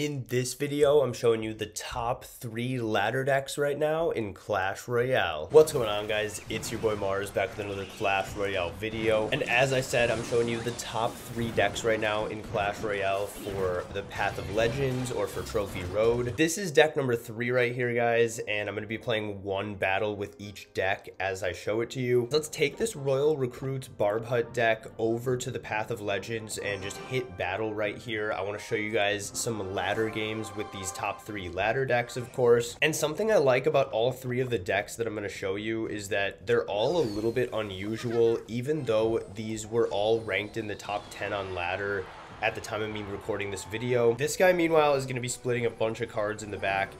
In this video, I'm showing you the top 3 ladder decks right now in Clash Royale. What's going on, guys? It's your boy Mars back with another Clash Royale video. And as I said, I'm showing you the top 3 decks right now in Clash Royale for the Path of Legends or for Trophy Road. This is deck number 3 right here, guys, and I'm going to be playing one battle with each deck as I show it to you. Let's take this Royal Recruits Barb Hut deck over to the Path of Legends and just hit battle right here. I want to show you guys some ladder games with these top 3 ladder decks, of course. And something I like about all 3 of the decks that I'm going to show you is that they're all a little bit unusual, even though these were all ranked in the top 10 on ladder at the time of me recording this video. This guy, meanwhile, is going to be splitting a bunch of cards in the back.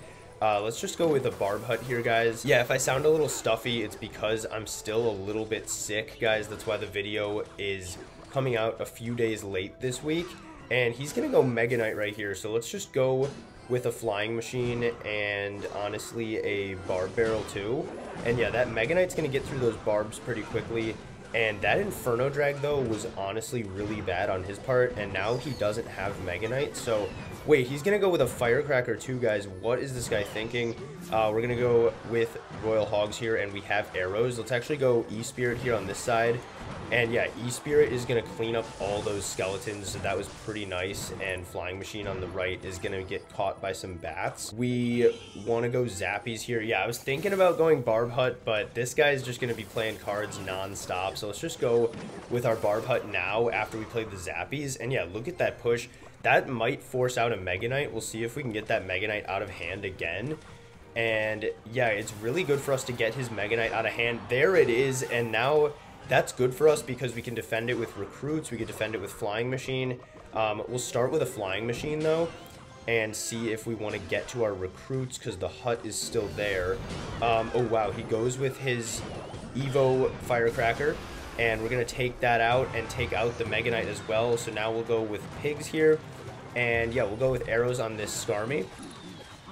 Let's just go with a Barb Hut here, guys. Yeah, if I sound a little stuffy, it's because I'm still a little bit sick, guys. That's why the video is coming out a few days late this week. And he's going to go Mega Knight right here. So let's just go with a Flying Machine and honestly a Barb Barrel too. And yeah, that Mega Knight's going to get through those barbs pretty quickly. And that Inferno Drag though was honestly really bad on his part. And now he doesn't have Mega Knight. So wait, he's going to go with a Firecracker too, guys. What is this guy thinking? We're going to go with Royal Hogs here and we have arrows. Let's actually go E-Spirit here on this side. And yeah, E-Spirit is going to clean up all those skeletons, so that was pretty nice. And Flying Machine on the right is going to get caught by some bats. We want to go Zappies here. Yeah, I was thinking about going Barb Hut, but this guy is just going to be playing cards non-stop. So let's just go with our Barb Hut now after we play the Zappies. And yeah, look at that push. That might force out a Mega Knight. We'll see if we can get that Mega Knight out of hand again. And yeah, it's really good for us to get his Mega Knight out of hand. There it is, and now that's good for us because we can defend it with Recruits. We can defend it with Flying Machine. We'll start with a Flying Machine, though, and see if we want to get to our Recruits because the hut is still there. Oh, wow. He goes with his Evo Firecracker, and we're going to take that out and take out the Mega Knight as well. So now we'll go with Pigs here, and yeah, we'll go with arrows on this Skarmy.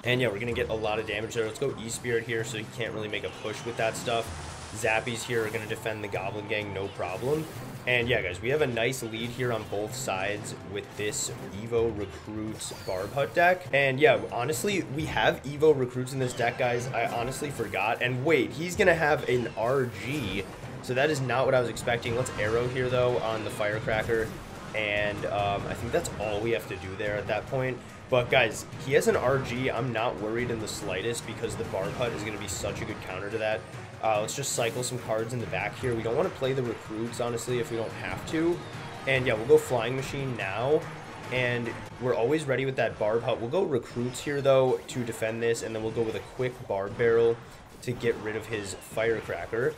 And yeah, we're going to get a lot of damage there. Let's go E-Spirit here so he can't really make a push with that stuff. Zappies here are going to defend the Goblin Gang, no problem. And yeah, guys, we have a nice lead here on both sides with this Evo Recruits Barb Hut deck. And yeah, honestly, we have Evo Recruits in this deck, guys. I honestly forgot. And wait, he's going to have an RG. So that is not what I was expecting. Let's arrow here, though, on the Firecracker. And I think that's all we have to do there at that point. But guys, he has an RG. I'm not worried in the slightest because the Barb Hut is going to be such a good counter to that. Let's just cycle some cards in the back here. We don't want to play the Recruits, honestly, if we don't have to. And yeah, we'll go Flying Machine now. And we're always ready with that Barb Hut. We'll go Recruits here, though, to defend this. And then we'll go with a quick Barb Barrel to get rid of his Firecracker.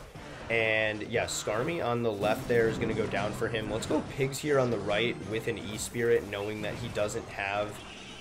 And yeah, Skarmy on the left there is going to go down for him. Let's go Pigs here on the right with an E-Spirit, knowing that he doesn't have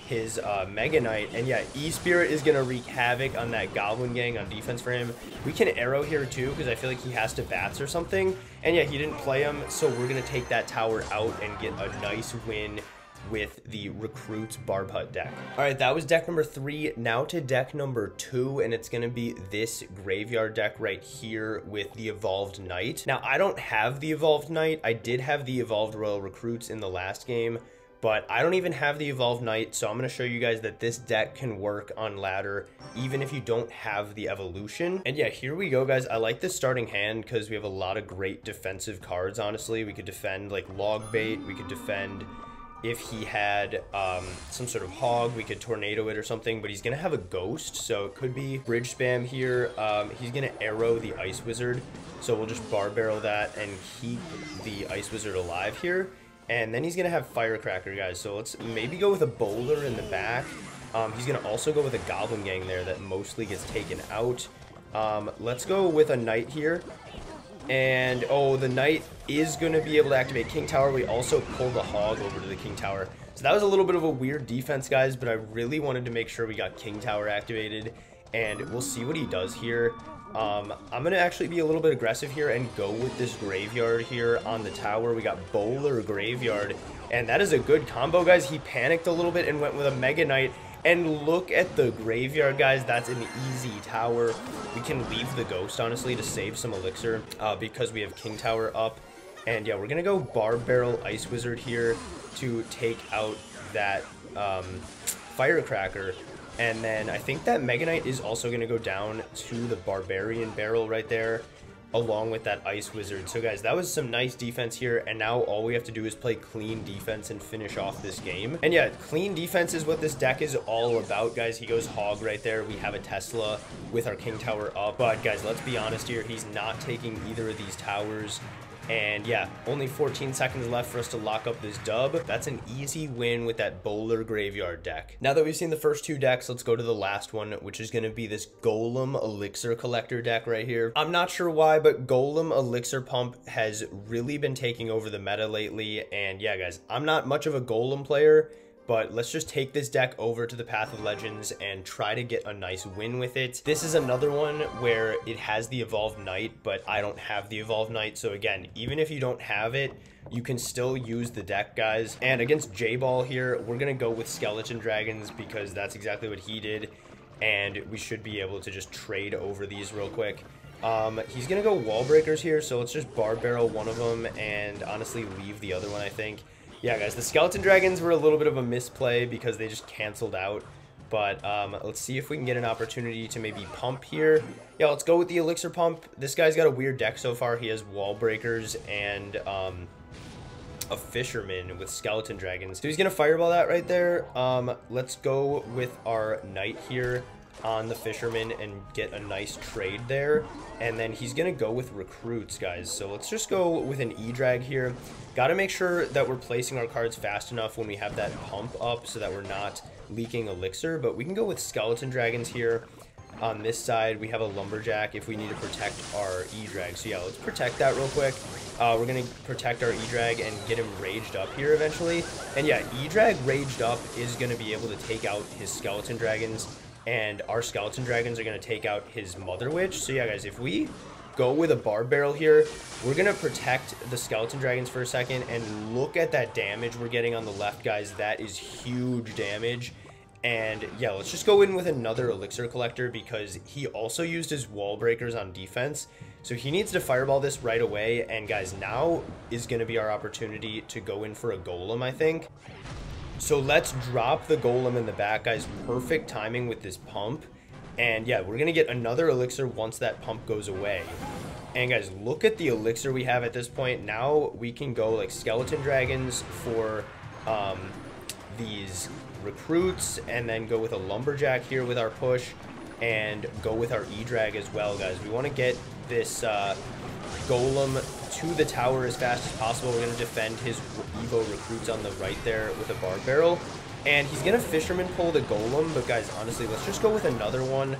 his Mega Knight. And yeah, E-Spirit is going to wreak havoc on that Goblin Gang on defense for him. We can arrow here too because I feel like he has to bats or something. And yeah, he didn't play him, so we're going to take that tower out and get a nice win with the Recruits Barb Hut deck. All right, that was deck number 3. Now to deck number 2, and it's going to be this Graveyard deck right here with the Evolved Knight. Now, I don't have the Evolved Knight. I did have the Evolved Royal Recruits in the last game, but I don't even have the Evolved Knight, so I'm going to show you guys that this deck can work on ladder even if you don't have the evolution. And yeah, here we go, guys. I like this starting hand because we have a lot of great defensive cards, honestly. We could defend, like, Log Bait. We could defend if he had some sort of hog. We could tornado it or something, but he's going to have a ghost, so it could be bridge spam here. He's going to arrow the Ice Wizard, so we'll just Barb Barrel that and keep the Ice Wizard alive here. And then he's going to have Firecracker, guys. So let's maybe go with a Bowler in the back. He's going to also go with a Goblin Gang there that mostly gets taken out. Let's go with a Knight here. And, oh, the Knight is going to be able to activate King Tower. We also pulled the Hog over to the King Tower. So that was a little bit of a weird defense, guys, but I really wanted to make sure we got King Tower activated. And we'll see what he does here. I'm going to actually be a little bit aggressive here and go with this Graveyard here on the tower. We got Bowler Graveyard, and that is a good combo, guys. He panicked a little bit and went with a Mega Knight, and look at the Graveyard, guys. That's an easy tower. We can leave the ghost, honestly, to save some elixir because we have King Tower up. And yeah, we're going to go Barb Barrel Ice Wizard here to take out that Firecracker, and then I think that Mega Knight is also going to go down to the Barbarian Barrel right there, along with that Ice Wizard. So guys, that was some nice defense here, and now all we have to do is play clean defense and finish off this game. And yeah, clean defense is what this deck is all about, guys. He goes Hog right there. We have a Tesla with our King Tower up, but guys, let's be honest here, he's not taking either of these towers. And yeah, only 14 seconds left for us to lock up this dub. That's an easy win with that Bowler Graveyard deck. Now that we've seen the first two decks, let's go to the last one, which is going to be this Golem Elixir Collector deck right here. I'm not sure why, but Golem Elixir Pump has really been taking over the meta lately. And yeah, guys, I'm not much of a Golem player, but let's just take this deck over to the Path of Legends and try to get a nice win with it. This is another one where it has the Evolved Knight, but I don't have the Evolved Knight. So again, even if you don't have it, you can still use the deck, guys. And against J-Ball here, we're going to go with Skeleton Dragons because that's exactly what he did. And we should be able to just trade over these real quick. He's going to go Wall Breakers here, so let's just Bar Barrel one of them and honestly leave the other one, I think. Yeah, guys, the Skeleton Dragons were a little bit of a misplay because they just canceled out. But let's see if we can get an opportunity to maybe pump here. Yeah, let's go with the Elixir Pump. This guy's got a weird deck so far. He has Wall Breakers and a Fisherman with Skeleton Dragons. So he's going to Fireball that right there. Let's go with our Knight here on the Fisherman and get a nice trade there. And then he's gonna go with Recruits, guys, so let's just go with an E-Drag here. Gotta make sure that we're placing our cards fast enough when we have that pump up so that we're not leaking Elixir. But we can go with Skeleton Dragons here. On this side we have a Lumberjack if we need to protect our E-Drag. So yeah, let's protect that real quick. We're gonna protect our E-Drag and get him raged up here eventually. And yeah, E-Drag raged up is gonna be able to take out his Skeleton Dragons, and our Skeleton Dragons are going to take out his Mother Witch. So yeah, guys, if we go with a Barb Barrel here, we're going to protect the Skeleton Dragons for a second, and look at that damage we're getting on the left, guys. That is huge damage. And yeah, let's just go in with another Elixir Collector because he also used his Wall Breakers on defense, so he needs to Fireball this right away. And guys, now is going to be our opportunity to go in for a Golem, I think. So let's drop the Golem in the back, guys. Perfect timing with this pump. And yeah, we're going to get another Elixir once that pump goes away. And guys, look at the Elixir we have at this point. Now we can go like Skeleton Dragons for these Recruits, and then go with a Lumberjack here with our push, and go with our E-Drag as well, guys. We want to get this Golem to the tower as fast as possible. We're going to defend his Evo Recruits on the right there with a Barb Barrel, and he's going to Fisherman pull the Golem. But guys, honestly, let's just go with another one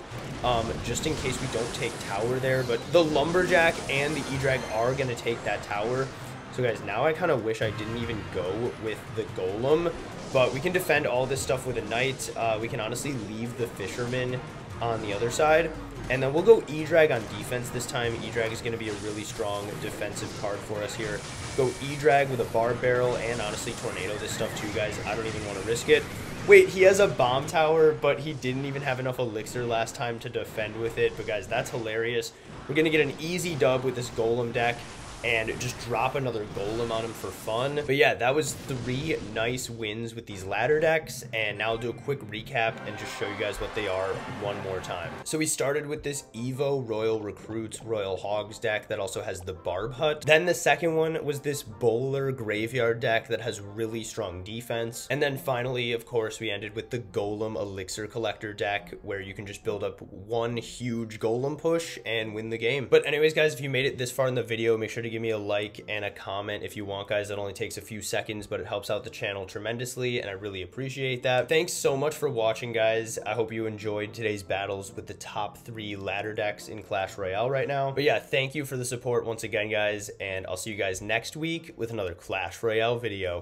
just in case we don't take tower there. But the Lumberjack and the E-Drag are going to take that tower. So guys, now I kind of wish I didn't even go with the Golem, but we can defend all this stuff with a Knight. We can honestly leave the Fisherman on the other side, and then we'll go E-Drag on defense this time. E-Drag is going to be a really strong defensive card for us here. Go E-Drag with a Barb Barrel, and honestly Tornado this stuff too, guys. I don't even want to risk it. Wait, he has a Bomb Tower, but he didn't even have enough Elixir last time to defend with it. But guys, that's hilarious. We're going to get an easy dub with this Golem deck and just drop another Golem on him for fun. But yeah, that was three nice wins with these ladder decks, and now I'll do a quick recap and just show you guys what they are one more time. So we started with this Evo Royal Recruits Royal Hogs deck that also has the Barb Hut. Then the second one was this Bowler Graveyard deck that has really strong defense. And then finally, of course, we ended with the Golem Elixir Collector deck, where you can just build up one huge Golem push and win the game. But anyways, guys, if you made it this far in the video, make sure to give me a like and a comment if you want, guys. That only takes a few seconds, but it helps out the channel tremendously, and I really appreciate that. Thanks so much for watching, guys. I hope you enjoyed today's battles with the top three ladder decks in Clash Royale right now. But yeah, thank you for the support once again, guys, and I'll see you guys next week with another Clash Royale video.